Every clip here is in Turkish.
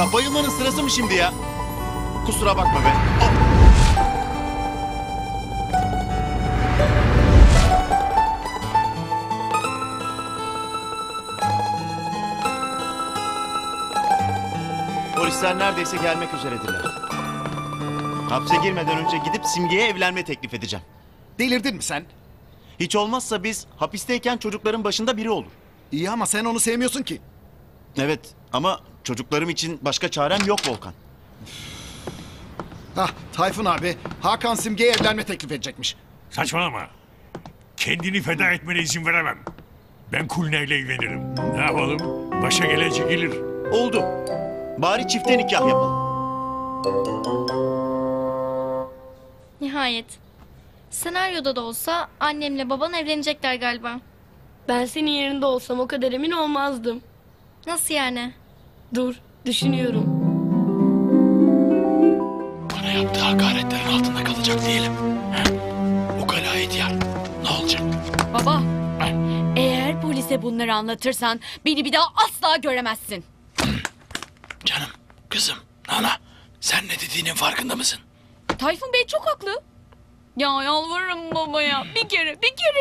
Ya bayılmanın sırası mı şimdi ya? Kusura bakma be. Oh. Polisler neredeyse gelmek üzeredirler. Hapse girmeden önce gidip Simge'ye evlenme teklif edeceğim. Delirdin mi sen? Hiç olmazsa biz hapisteyken çocukların başında biri olur. İyi ama sen onu sevmiyorsun ki. Evet ama çocuklarım için başka çarem yok Volkan. Hah, Tayfun abi, Hakan Simge'ye evlenme teklif edecekmiş. Saçmalama. Kendini feda etmene izin veremem. Ben Kulne'yle evlenirim. Ne yapalım? Başa gelen çekilir. Oldu. Bari çifte nikah yapalım. Nihayet. Senaryoda da olsa annemle baban evlenecekler galiba. Ben senin yerinde olsam o kadar emin olmazdım. Nasıl yani? Dur, düşünüyorum. Bana yaptığı hakaretlerin altında kalacak diyelim. O kalaya ihtiyar. Ne olacak? Baba, eğer polise bunları anlatırsan beni bir daha asla göremezsin. Canım, kızım, Nana, sen ne dediğinin farkında mısın? Tayfun Bey çok haklı. Ya yalvarırım babaya, bir kere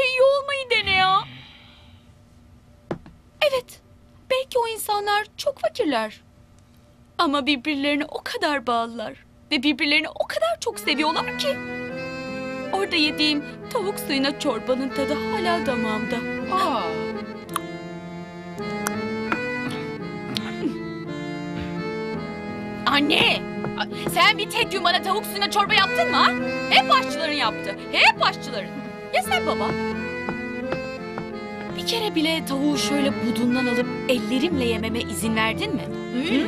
iyi olmayı dene ya. Evet, belki o insanlar çok fakirler. Ama birbirlerine o kadar bağlılar ve birbirlerini o kadar çok seviyorlar ki. Orada yediğim tavuk suyuna çorbanın tadı hala damağımda. Aa. Anne! Sen bir tek gün bana tavuk suyuna çorba yaptın mı ha? Hep aşçıların yaptı. Hep aşçıların. Ya sen baba? Bir kere bile tavuğu şöyle budundan alıp ellerimle yememe izin verdin mi? Hı?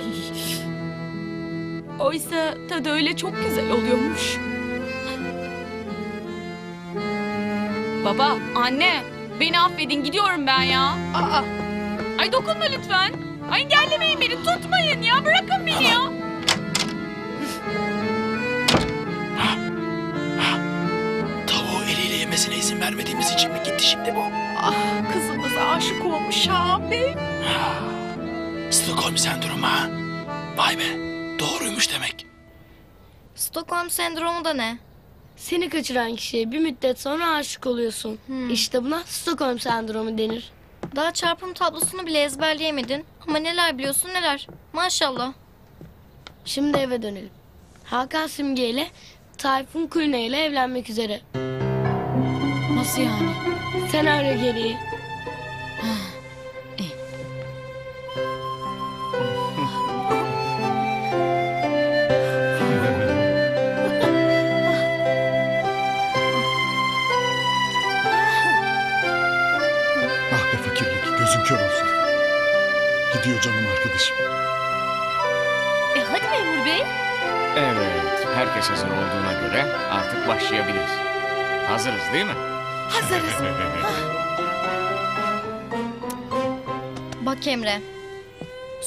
Oysa tadı öyle çok güzel oluyormuş. Baba, anne, beni affedin, gidiyorum ben ya. Aa. Ay dokunma lütfen. Ay engellemeyin beni, tutmayın ya, bırakın beni ya. Yemesine izin vermediğimiz için mi gitti şimdi bu? Ah, kızımıza aşık olmuş abi. Stockholm sendromu ha? Vay be, doğruymuş demek. Stockholm sendromu da ne? Seni kaçıran kişiye bir müddet sonra aşık oluyorsun. İşte buna Stockholm sendromu denir. Daha çarpım tablosunu bile ezberleyemedin. Ama neler biliyorsun neler. Maşallah. Şimdi eve dönelim. Hakan Simge ile Tayfun Kulne ile evlenmek üzere. Nasıl yani? Senaryo gereği. Ah be fakirlik, gözün kör olsun. Gidiyor canım arkadaşım. Hadi memur bey. Evet, herkes hazır olduğuna göre artık başlayabiliriz. Hazırız değil mi? Hazırız. Bak Emre,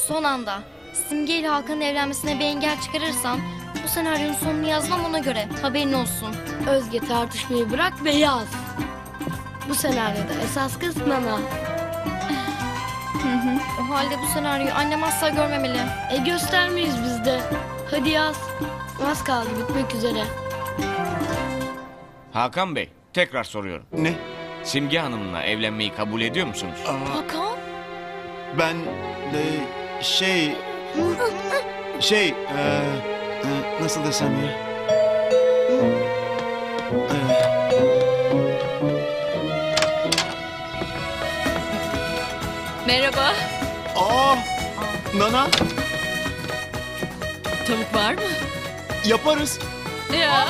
son anda Simge ile Hakan'ın evlenmesine bir engel çıkarırsan bu senaryonun sonunu yazmam, ona göre haberin olsun. Özge, tartışmayı bırak ve yaz. Bu senaryoda esas kız Nana. O halde bu senaryoyu annem asla görmemeli. Göstermeyiz biz de. Hadi yaz. Az kaldı, bitmek üzere. Hakan Bey, tekrar soruyorum. Ne? Simge Hanım'la evlenmeyi kabul ediyor musunuz? Hakan? Ben nasıl desem ya? Merhaba. Aa, Nana. Tavuk var mı? Yaparız. Ya.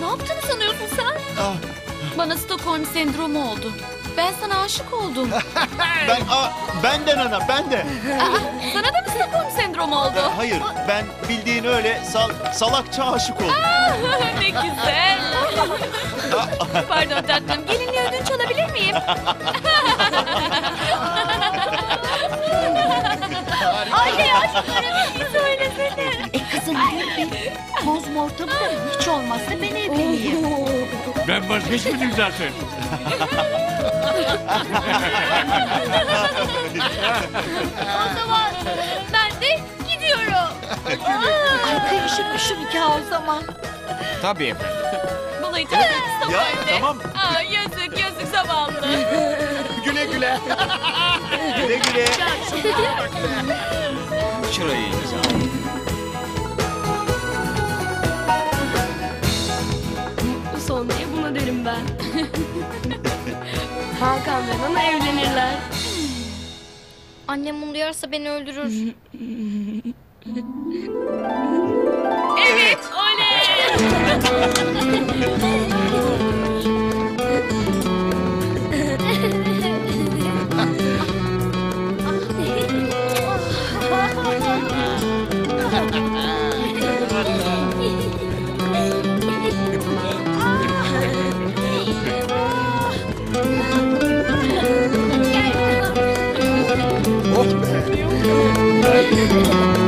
Ne yaptığını sanıyorsun sen? Bana Stockholm sendromu oldu. Ben sana aşık oldum. Ben de Nana, ben de. Sana da mı Stockholm sendromu oldu? Hayır, ben bildiğin öyle salakça aşık oldum. Ne güzel. Pardon tatlım, gelinliği ödünç alabilir miyim? Anne, aşklarım bir söylesene. Kızım gül be. Bozma ortamı da hiç olmazsa ben evleneyim. Ben vazgeçmedim zaten. O zaman ben de gidiyorum. Tabii efendim. Bunu itiraf et Mustafa ya, Emre. Tamam. Aa, yazık yazık zavallı. Güle güle. Güle güle. Şurayı imza al. Sonraya buna derim ben. Hakan ve Nana evlenirler. Annem bunu duyarsa beni öldürür. Evet, oley! Oh be!